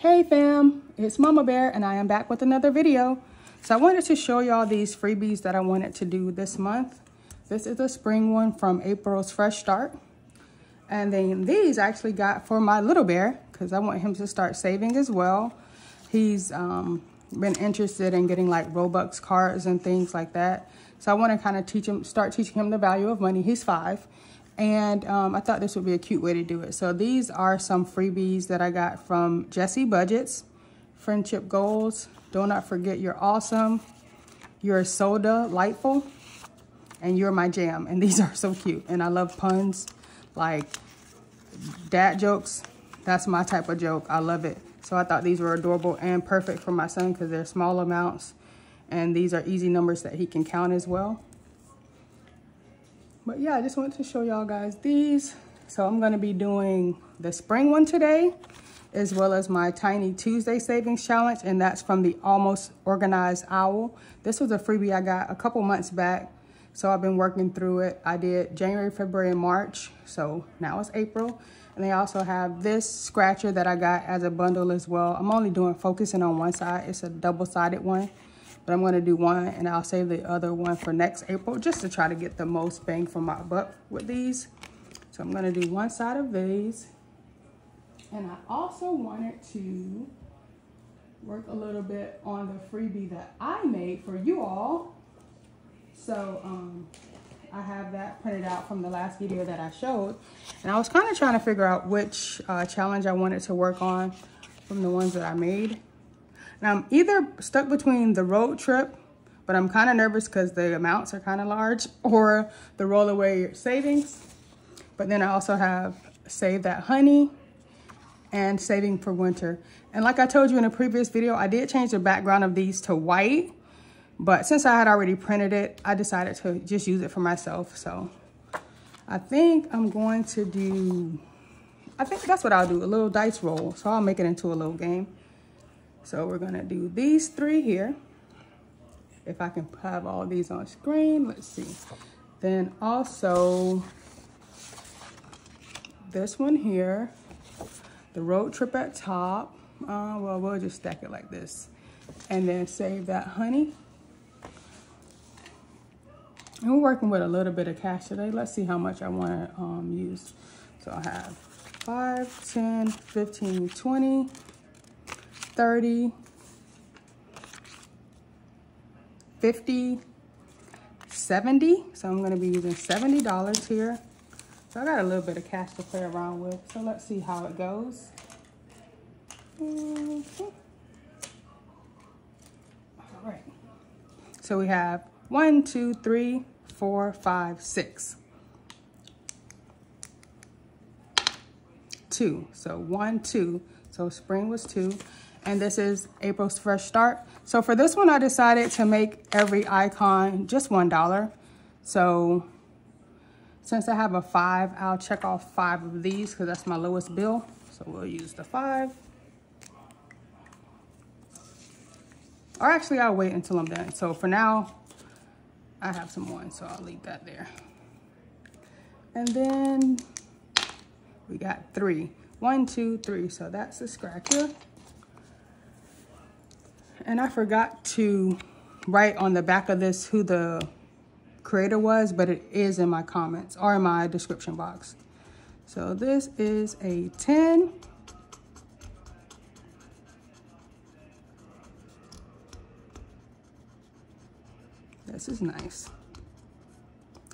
Hey fam, it's Mama Bear and I am back with another video. So I wanted to show y'all these freebies that I wanted to do this month. This is a spring one from April's Fresh Start. And then these I actually got for my little bear because I want him to start saving as well. He's been interested in getting like Robux cards and things like that. So I want to kind of start teaching him the value of money. He's 5. And I thought this would be a cute way to do it. So these are some freebies that I got from Shay Budgets. Friendship goals. Do not forget you're awesome. You're so delightful. And you're my jam. And these are so cute. And I love puns. Like dad jokes. That's my type of joke. I love it. So I thought these were adorable and perfect for my son because they're small amounts. And these are easy numbers that he can count as well. But yeah, I just wanted to show y'all guys these. So I'm gonna be doing the spring one today, as well as my Tiny Tuesday Savings Challenge, and that's from the Almost Organized Owl. This was a freebie I got a couple months back, so I've been working through it. I did January, February, and March, so now it's April. And they also have this scratcher that I got as a bundle as well. I'm only focusing on one side. It's a double-sided one. But I'm gonna do one and I'll save the other one for next April just to try to get the most bang for my buck with these. So I'm gonna do one side of these. And I also wanted to work a little bit on the freebie that I made for you all. So I have that printed out from the last video that I showed. And I was kind of trying to figure out which challenge I wanted to work on from the ones that I made. Now, I'm either stuck between the road trip, but I'm kind of nervous because the amounts are kind of large, or the roll away your savings. But then I also have Save That Honey and Saving for Winter. And like I told you in a previous video, I did change the background of these to white, but since I had already printed it, I decided to just use it for myself. So I think I'm going to do, I think that's what I'll do, a little dice roll. So I'll make it into a little game. So we're gonna do these three here. If I can have all these on screen, let's see. Then also this one here, the road trip at top. Well, we'll just stack it like this. And then Save That Honey. And we're working with a little bit of cash today. Let's see how much I wanna use. So I have 5, 10, 15, 20. 30, 50, 70. So I'm gonna be using $70 here. So I got a little bit of cash to play around with. So let's see how it goes. All right. So we have 1, 2, 3, 4, 5, 6. 2, so 1, 2. So spring was 2. And this is April's Fresh Start. So for this one, I decided to make every icon just $1. So since I have a 5, I'll check off 5 of these because that's my lowest bill. So we'll use the 5. Or actually, I'll wait until I'm done. So for now, I have some 1, so I'll leave that there. And then we got 3. 1, 2, 3, so that's the scratcher. And I forgot to write on the back of this who the creator was, but it is in my comments or in my description box. So this is a 10. This is nice.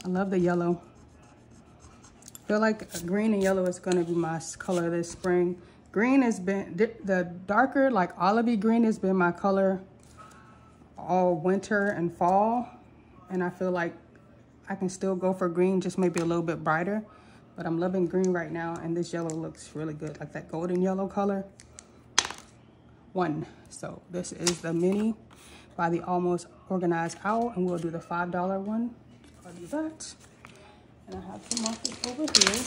I love the yellow. I feel like green and yellow is going to be my color this spring. Green has been, the darker, like olivey green has been my color all winter and fall. And I feel like I can still go for green, just maybe a little bit brighter. But I'm loving green right now. And this yellow looks really good, like that golden yellow color. 1. So this is the mini by the Almost Organized Owl. And we'll do the $5 one. I'll do that. And I have some markers over here.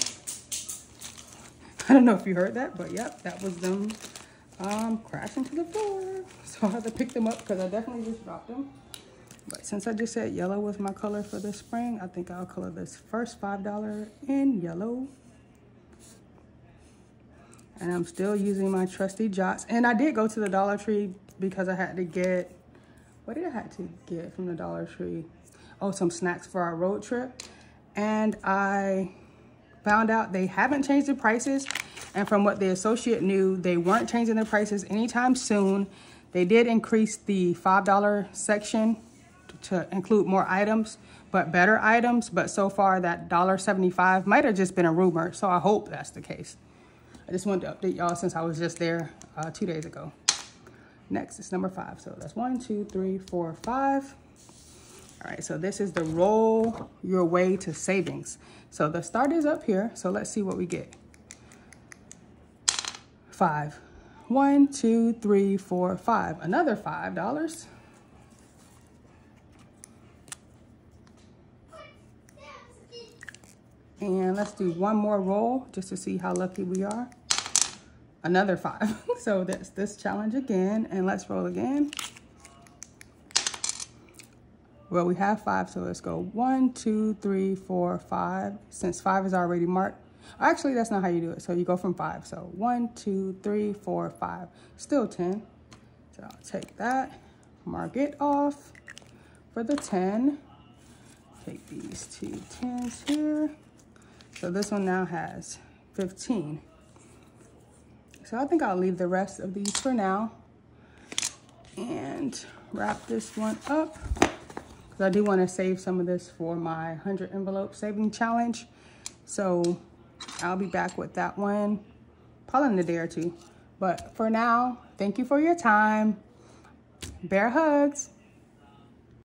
I don't know if you heard that, but yep, that was them crashing to the floor. So I had to pick them up because I definitely just dropped them. But since I just said yellow was my color for this spring, I think I'll color this first $5 in yellow. And I'm still using my trusty jots. And I did go to the Dollar Tree because I had to get, what did I have to get from the Dollar Tree? Oh, some snacks for our road trip. And I found out they haven't changed the prices. And from what the associate knew, they weren't changing their prices anytime soon. They did increase the $5 section to include more items, but better items. But so far, that $1.75 might have just been a rumor. So I hope that's the case. I just wanted to update y'all since I was just there 2 days ago. Next is number 5. So that's 1, 2, 3, 4, 5. All right, so this is the roll your way to savings. So the start is up here. So let's see what we get. 5. 1, 2, 3, 4, 5. Another $5. 6, 7, 8. And let's do one more roll just to see how lucky we are. Another 5. So that's this challenge again. And let's roll again. Well, we have 5, so let's go 1, 2, 3, 4, 5. Since 5 is already marked. Actually, that's not how you do it. So you go from 5. So 1, 2, 3, 4, 5. Still 10. So I'll take that. Mark it off for the 10. Take these two 10s here. So this one now has 15. So I think I'll leave the rest of these for now and wrap this one up, because I do want to save some of this for my 100 envelope saving challenge. So I'll be back with that one probably in a day or two. But for now, thank you for your time. Bear hugs.